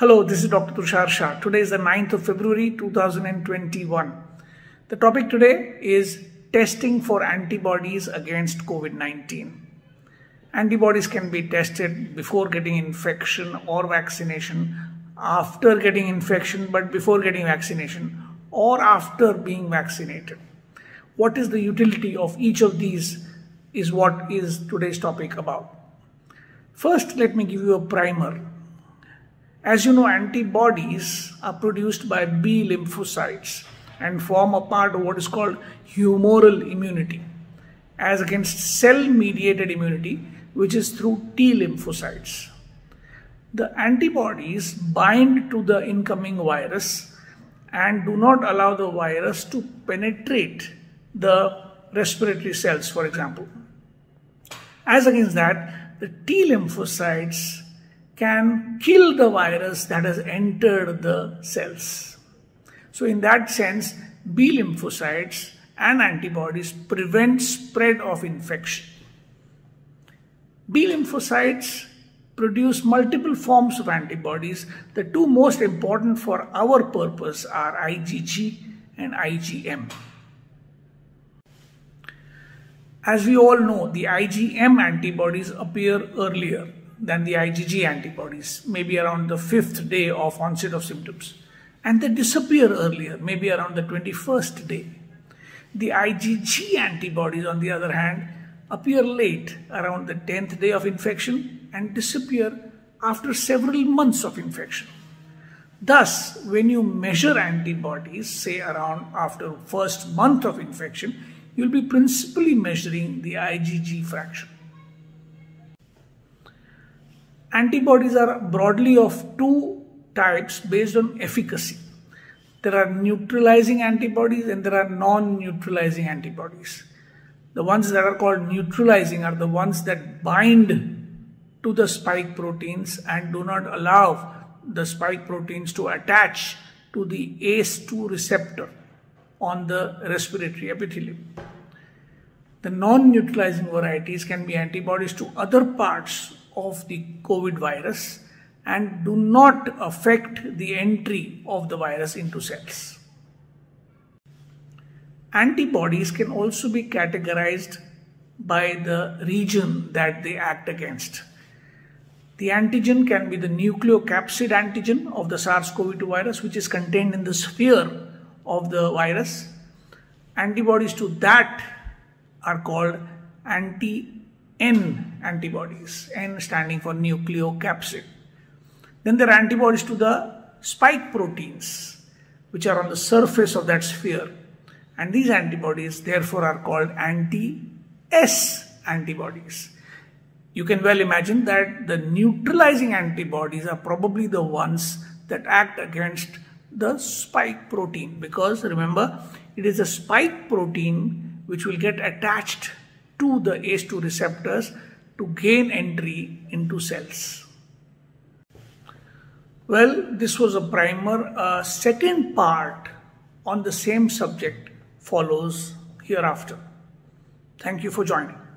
Hello, this is Dr. Tushar Shah. Today is the 9th of February 2021. The topic today is testing for antibodies against COVID-19. Antibodies can be tested before getting infection or vaccination, after getting infection but before getting vaccination, or after being vaccinated. What is the utility of each of these is what is today's topic about. First, let me give you a primer. As you know, antibodies are produced by B lymphocytes and form a part of what is called humoral immunity, as against cell-mediated immunity, which is through T lymphocytes. The antibodies bind to the incoming virus and do not allow the virus to penetrate the respiratory cells, for example. As against that, the T lymphocytes can kill the virus that has entered the cells. So in that sense, B lymphocytes and antibodies prevent spread of infection. B lymphocytes produce multiple forms of antibodies. The two most important for our purpose are IgG and IgM. As we all know, the IgM antibodies appear earlier than the IgG antibodies, maybe around the 5th day of onset of symptoms. And they disappear earlier, maybe around the 21st day. The IgG antibodies, on the other hand, appear late, around the 10th day of infection, and disappear after several months of infection. Thus, when you measure antibodies, say around after first month of infection, you'll be principally measuring the IgG fraction. Antibodies are broadly of two types based on efficacy. There are neutralizing antibodies and there are non-neutralizing antibodies. The ones that are called neutralizing are the ones that bind to the spike proteins and do not allow the spike proteins to attach to the ACE2 receptor on the respiratory epithelium. The non-neutralizing varieties can be antibodies to other parts of the COVID virus and do not affect the entry of the virus into cells. Antibodies can also be categorized by the region that they act against. The antigen can be the nucleocapsid antigen of the SARS-CoV-2 virus, which is contained in the sphere of the virus. Antibodies to that are called anti-N antibodies, N standing for nucleocapsid. Then there are antibodies to the spike proteins, which are on the surface of that sphere. And these antibodies, therefore, are called anti-S antibodies. You can well imagine that the neutralizing antibodies are probably the ones that act against the spike protein, because remember, it is a spike protein which will get attached to the ACE2 receptors to gain entry into cells. Well, this was a primer. A second part on the same subject follows hereafter. Thank you for joining.